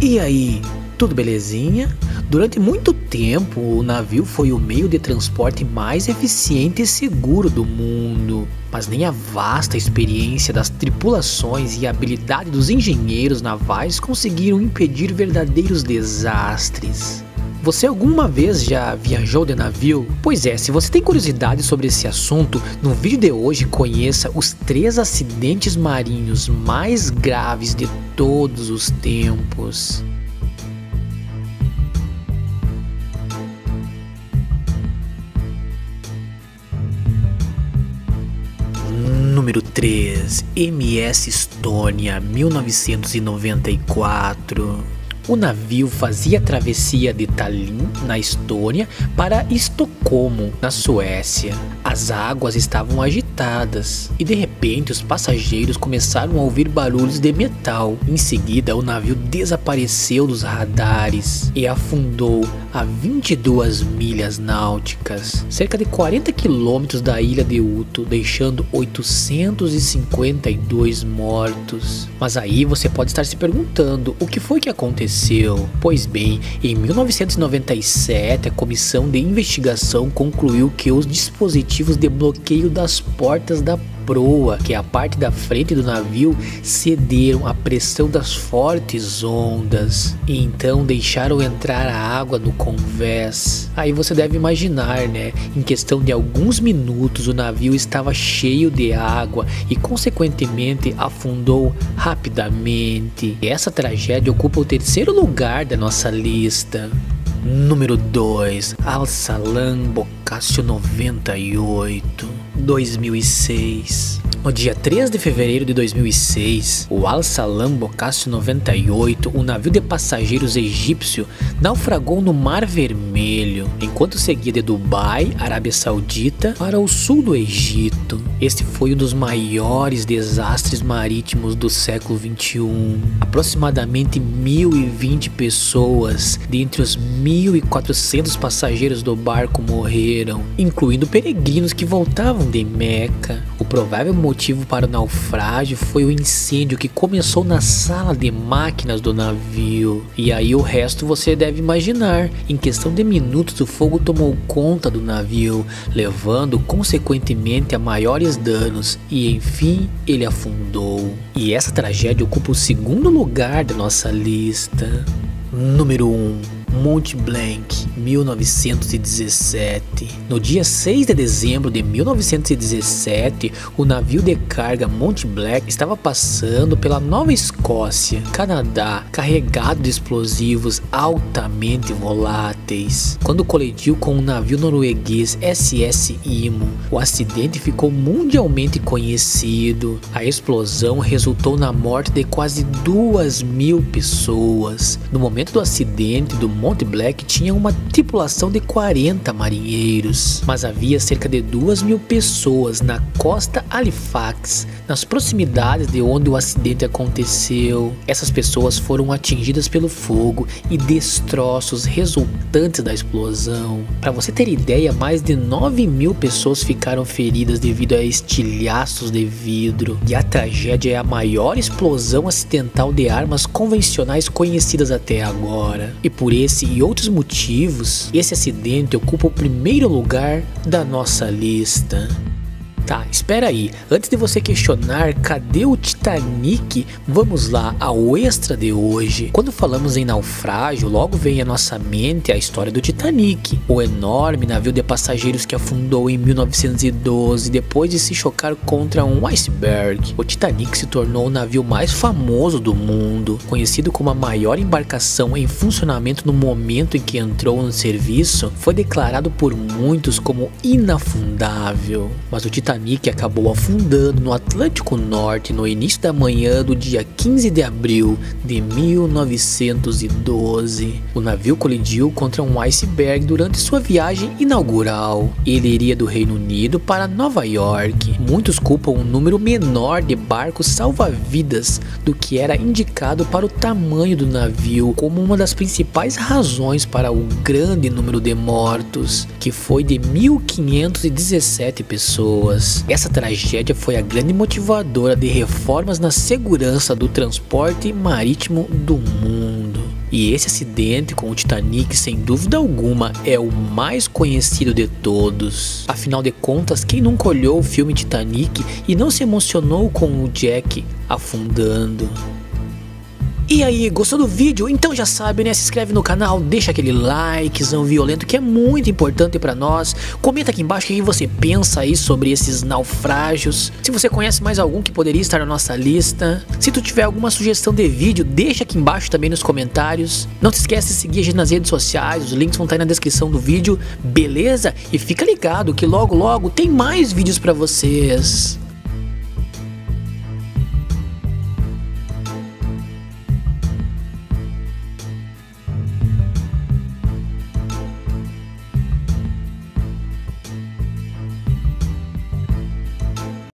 E aí, tudo belezinha? Durante muito tempo, o navio foi o meio de transporte mais eficiente e seguro do mundo, mas nem a vasta experiência das tripulações e a habilidade dos engenheiros navais conseguiram impedir verdadeiros desastres. Você alguma vez já viajou de navio? Pois é, se você tem curiosidade sobre esse assunto, no vídeo de hoje conheça os 3 acidentes marinhos mais graves de todos os tempos. Número 3, MS Estônia, 1994. O navio fazia a travessia de Tallinn, na Estônia, para Estocolmo, na Suécia. As águas estavam agitadas e de repente os passageiros começaram a ouvir barulhos de metal. Em seguida, o navio desapareceu dos radares e afundou a 22 milhas náuticas, cerca de 40 quilômetros da ilha de Uto, deixando 852 mortos. Mas aí você pode estar se perguntando o que foi que aconteceu? Pois bem, em 1997, a comissão de investigação concluiu que os dispositivos de bloqueio das portas da proa, que é a parte da frente do navio, cederam à pressão das fortes ondas e então deixaram entrar a água no convés. Aí você deve imaginar, né? Em questão de alguns minutos o navio estava cheio de água e consequentemente afundou rapidamente. Essa tragédia ocupa o 3º lugar da nossa lista. Número 2, Al-Salam Boccaccio 98, 2006. No dia 3 de fevereiro de 2006, o Al-Salam Boccaccio 98, um navio de passageiros egípcio, naufragou no Mar Vermelho, enquanto seguia de Dubai, Arábia Saudita, para o sul do Egito. Este foi um dos maiores desastres marítimos do século XXI. Aproximadamente 1.020 pessoas, dentre os 1.400 passageiros do barco, morreram, incluindo peregrinos que voltavam de Meca. O provável motivo para o naufrágio foi o incêndio que começou na sala de máquinas do navio. E aí o resto você deve imaginar. Em questão de minutos, o fogo tomou conta do navio, levando consequentemente a maiores danos e enfim ele afundou. E essa tragédia ocupa o 2º lugar da nossa lista. Número 1, Mont Blanc, 1917. No dia 6 de dezembro de 1917, o navio de carga Mont Blanc estava passando pela Nova Escócia, Canadá, carregado de explosivos altamente voláteis. Quando colidiu com o navio norueguês SS Imo, o acidente ficou mundialmente conhecido. A explosão resultou na morte de quase 2.000 pessoas. No momento do acidente do Mont Blanc tinha uma tripulação de 40 marinheiros, mas havia cerca de 2.000 pessoas na costa Halifax, nas proximidades de onde o acidente aconteceu. Essas pessoas foram atingidas pelo fogo e destroços resultantes da explosão. Para você ter ideia, mais de 9.000 pessoas ficaram feridas devido a estilhaços de vidro. E a tragédia é a maior explosão acidental de armas convencionais conhecidas até agora. E por esse e outros motivos, esse acidente ocupa o 1º lugar da nossa lista. Tá, espera aí, antes de você questionar cadê o Titanic, vamos lá ao extra de hoje. Quando falamos em naufrágio, logo vem à nossa mente a história do Titanic, o enorme navio de passageiros que afundou em 1912 depois de se chocar contra um iceberg. O Titanic se tornou o navio mais famoso do mundo, conhecido como a maior embarcação em funcionamento no momento em que entrou no serviço, foi declarado por muitos como inafundável, mas o Titanic acabou afundando no Atlântico Norte no início da manhã do dia 15 de abril de 1912. O navio colidiu contra um iceberg durante sua viagem inaugural. Ele iria do Reino Unido para Nova York. Muitos culpam um número menor de barcos salva-vidas do que era indicado para o tamanho do navio como uma das principais razões para o grande número de mortos, que foi de 1.517 pessoas. Essa tragédia foi a grande motivadora de reformas na segurança do transporte marítimo do mundo. E esse acidente com o Titanic, sem dúvida alguma, é o mais conhecido de todos. Afinal de contas, quem nunca olhou o filme Titanic e não se emocionou com o Jack afundando? E aí, gostou do vídeo? Então já sabe, né? Se inscreve no canal, deixa aquele likezão violento que é muito importante pra nós. Comenta aqui embaixo o que você pensa aí sobre esses naufrágios. Se você conhece mais algum que poderia estar na nossa lista. Se tu tiver alguma sugestão de vídeo, deixa aqui embaixo também nos comentários. Não se esquece de seguir a gente nas redes sociais, os links vão estar aí na descrição do vídeo, beleza? E fica ligado que logo tem mais vídeos pra vocês.